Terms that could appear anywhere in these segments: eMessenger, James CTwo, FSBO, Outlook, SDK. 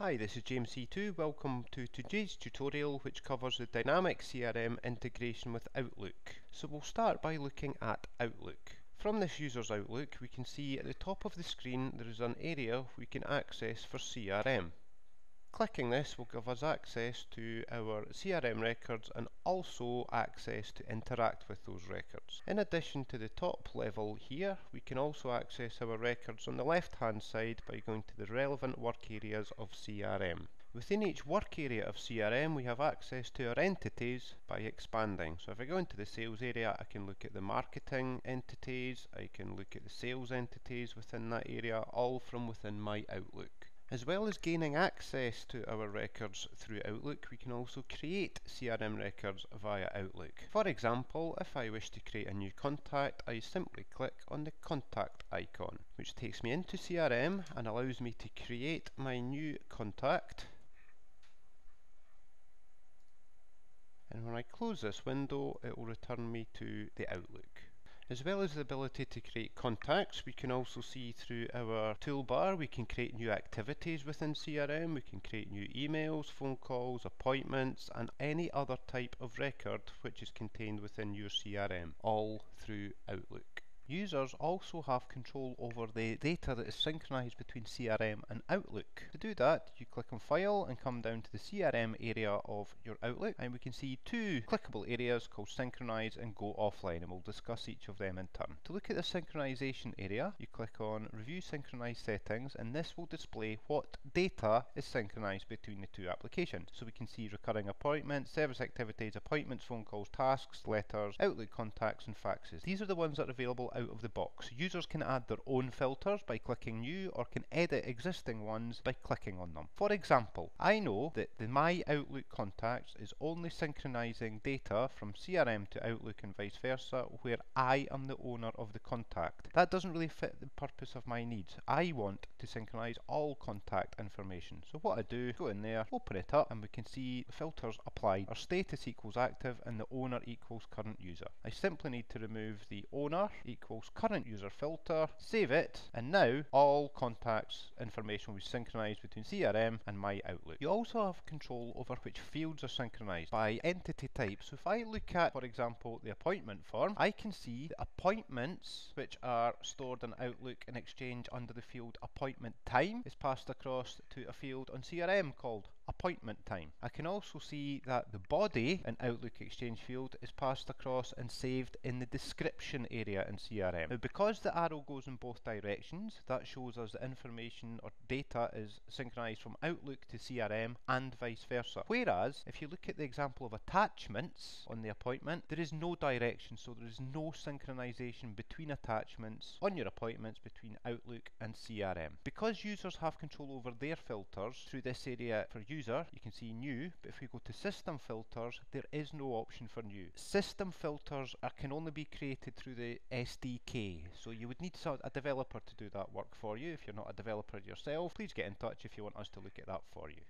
Hi, this is James C2. Welcome to today's tutorial, which covers the dynamic CRM integration with Outlook. So we'll start by looking at Outlook. From this user's Outlook, we can see at the top of the screen there is an area we can access for CRM. Clicking this will give us access to our CRM records and also access to interact with those records. In addition to the top level here, we can also access our records on the left hand side by going to the relevant work areas of CRM. Within each work area of CRM we have access to our entities by expanding. So if I go into the sales area, I can look at the marketing entities, I can look at the sales entities within that area, all from within my Outlook. As well as gaining access to our records through Outlook, we can also create CRM records via Outlook. For example, if I wish to create a new contact, I simply click on the contact icon, which takes me into CRM and allows me to create my new contact. And when I close this window, it will return me to the Outlook. As well as the ability to create contacts, we can also see through our toolbar we can create new activities within CRM, we can create new emails, phone calls, appointments and any other type of record which is contained within your CRM, all through Outlook. Users also have control over the data that is synchronized between CRM and Outlook. To do that, you click on File and come down to the CRM area of your Outlook, and we can see two clickable areas called Synchronize and Go Offline, and we'll discuss each of them in turn. To look at the synchronization area, you click on Review Synchronized Settings, and this will display what data is synchronized between the two applications. So we can see recurring appointments, service activities, appointments, phone calls, tasks, letters, Outlook contacts and faxes. These are the ones that are available out of the box. Users can add their own filters by clicking new or can edit existing ones by clicking on them. For example, I know that the My Outlook Contacts is only synchronizing data from CRM to Outlook and vice versa where I am the owner of the contact. That doesn't really fit the purpose of my needs. I want to synchronize all contact information. So what I do, go in there, open it up and we can see the filters applied. Our status equals active and the owner equals current user. I simply need to remove the owner equals current user filter, save it, and now all contacts information will be synchronized between CRM and my Outlook. You also have control over which fields are synchronized by entity type. So if I look at, for example, the appointment form, I can see the appointments which are stored in Outlook and Exchange under the field appointment time is passed across to a field on CRM called appointment time. I can also see that the body in Outlook Exchange field is passed across and saved in the description area in CRM. Now because the arrow goes in both directions, that shows us the information or data is synchronized from Outlook to CRM and vice versa. Whereas if you look at the example of attachments on the appointment, there is no direction, so there is no synchronization between attachments on your appointments between Outlook and CRM. Because users have control over their filters through this area for user, you can see new, but if we go to system filters, there is no option for new. System filters can only be created through the SDK, so you would need a developer to do that work for you. If you're not a developer yourself, please get in touch if you want us to look at that for you.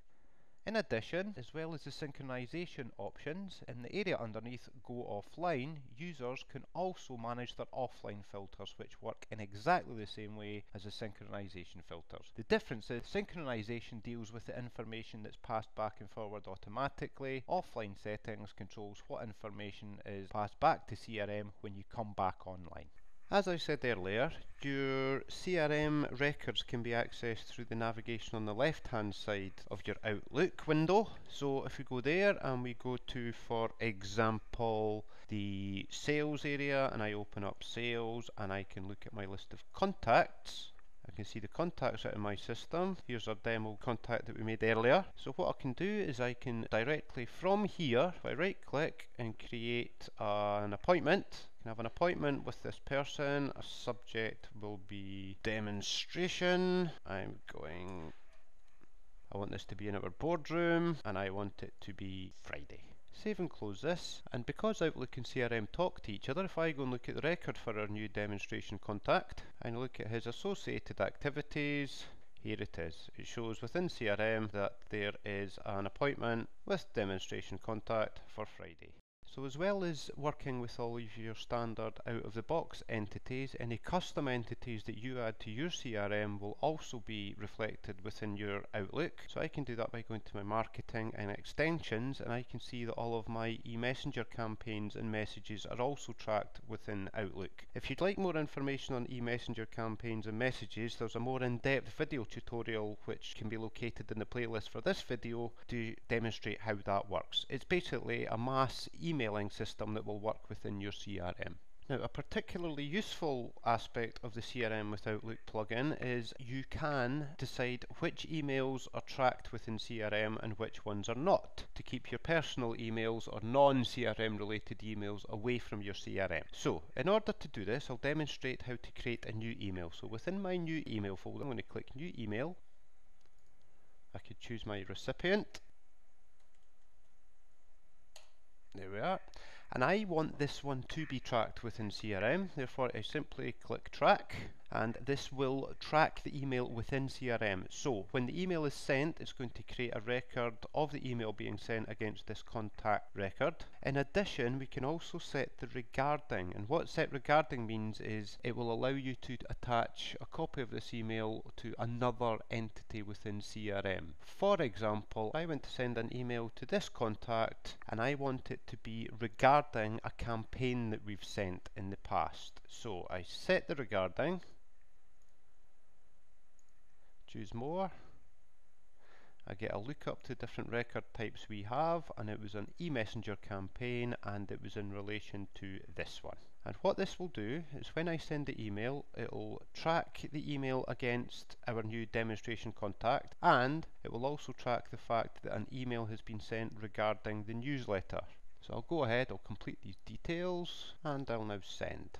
In addition, as well as the synchronization options, in the area underneath Go Offline, users can also manage their offline filters, which work in exactly the same way as the synchronization filters. The difference is synchronization deals with the information that's passed back and forward automatically. Offline settings controls what information is passed back to CRM when you come back online. As I said earlier, your CRM records can be accessed through the navigation on the left hand side of your Outlook window. So if we go there and we go to, for example, the sales area and I open up sales and I can look at my list of contacts. I can see the contacts out of my system. Here's our demo contact that we made earlier. So what I can do is I can directly from here, if I right click and create an appointment, I can have an appointment with this person. A subject will be demonstration. I want this to be in our boardroom and I want it to be Friday. Save and close this, and because Outlook and CRM talk to each other, if I go and look at the record for our new demonstration contact and look at his associated activities, here it is. It shows within CRM that there is an appointment with demonstration contact for Friday. So as well as working with all of your standard out-of-the-box entities, any custom entities that you add to your CRM will also be reflected within your Outlook. So I can do that by going to my marketing and extensions, and I can see that all of my eMessenger campaigns and messages are also tracked within Outlook. If you'd like more information on eMessenger campaigns and messages, there's a more in-depth video tutorial which can be located in the playlist for this video to demonstrate how that works. It's basically a mass emailing system that will work within your CRM. Now, a particularly useful aspect of the CRM with Outlook plugin is you can decide which emails are tracked within CRM and which ones are not, to keep your personal emails or non-CRM related emails away from your CRM. So, in order to do this, I'll demonstrate how to create a new email. So within my new email folder, I'm going to click New Email. I could choose my recipient. There we are. And I want this one to be tracked within CRM, therefore I simply click Track, and this will track the email within CRM. So when the email is sent, it's going to create a record of the email being sent against this contact record. In addition, we can also set the regarding, and what set regarding means is it will allow you to attach a copy of this email to another entity within CRM. For example, I want to send an email to this contact, and I want it to be regarding a campaign that we've sent in the past. So I set the regarding, choose more, I get a lookup to different record types we have, and it was an eMessenger campaign and it was in relation to this one. And what this will do is when I send the email, it will track the email against our new demonstration contact, and it will also track the fact that an email has been sent regarding the newsletter. So I'll go ahead, I'll complete these details, and I'll now send.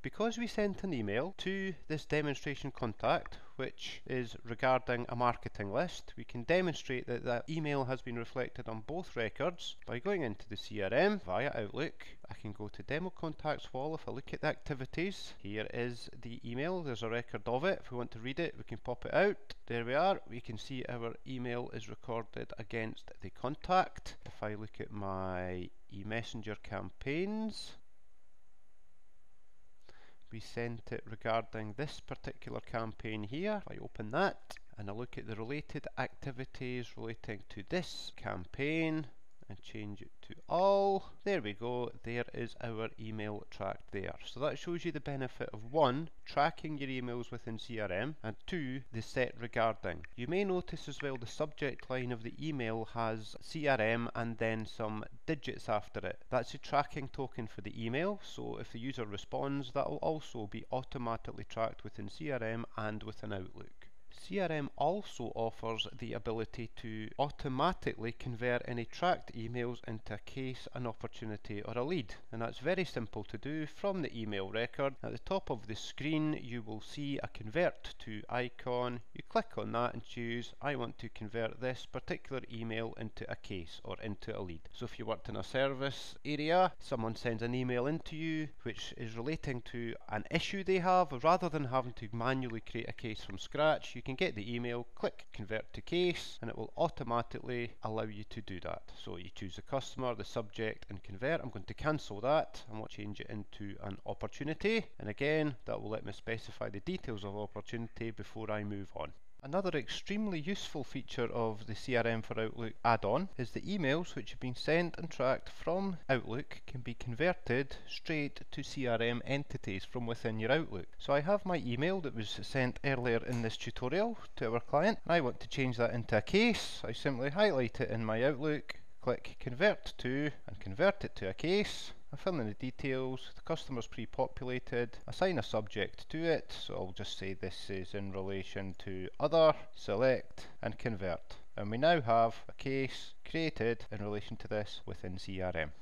Because we sent an email to this demonstration contact, which is regarding a marketing list, we can demonstrate that that email has been reflected on both records by going into the CRM via Outlook. I can go to Demo Contacts wall. If I look at the activities, here is the email, there's a record of it. If we want to read it, we can pop it out. There we are, we can see our email is recorded against the contact. If I look at my eMessenger campaigns, we sent it regarding this particular campaign here. If I open that and I look at the related activities relating to this campaign and change it to all, there we go, there is our email tracked there. So that shows you the benefit of 1, tracking your emails within CRM, and 2, the set regarding. You may notice as well the subject line of the email has CRM and then some digits after it. That's a tracking token for the email, so if the user responds, that will also be automatically tracked within CRM and within Outlook. CRM also offers the ability to automatically convert any tracked emails into a case, an opportunity or a lead, and that's very simple to do from the email record. At the top of the screen you will see a convert to icon. You click on that and choose, I want to convert this particular email into a case or into a lead. So if you worked in a service area, someone sends an email into you which is relating to an issue they have, rather than having to manually create a case from scratch, you can get the email, click convert to case, and it will automatically allow you to do that. So you choose the customer, the subject and convert. I'm going to cancel that and we'll change it into an opportunity, and again that will let me specify the details of opportunity before I move on. Another extremely useful feature of the CRM for Outlook add-on is the emails which have been sent and tracked from Outlook can be converted straight to CRM entities from within your Outlook. So I have my email that was sent earlier in this tutorial to our client, and I want to change that into a case. I simply highlight it in my Outlook, click Convert To and convert it to a case. I fill in the details, the customer's pre-populated, assign a subject to it, so I'll just say this is in relation to other, select and convert. And we now have a case created in relation to this within CRM.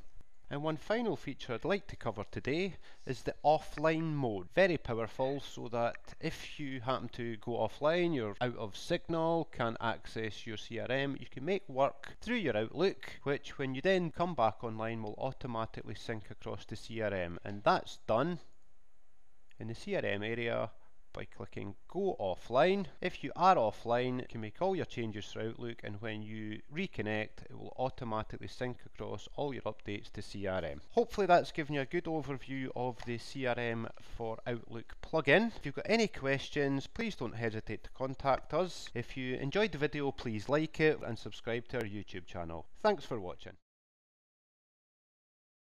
And one final feature I'd like to cover today is the offline mode. Very powerful, so that if you happen to go offline, you're out of signal, can't access your CRM, you can make work through your Outlook, which when you then come back online will automatically sync across to CRM. And that's done in the CRM area by clicking Go Offline. If you are offline, you can make all your changes through Outlook, and when you reconnect, it will automatically sync across all your updates to CRM. Hopefully that's given you a good overview of the CRM for Outlook plugin. If you've got any questions, please don't hesitate to contact us. If you enjoyed the video, please like it and subscribe to our YouTube channel. Thanks for watching.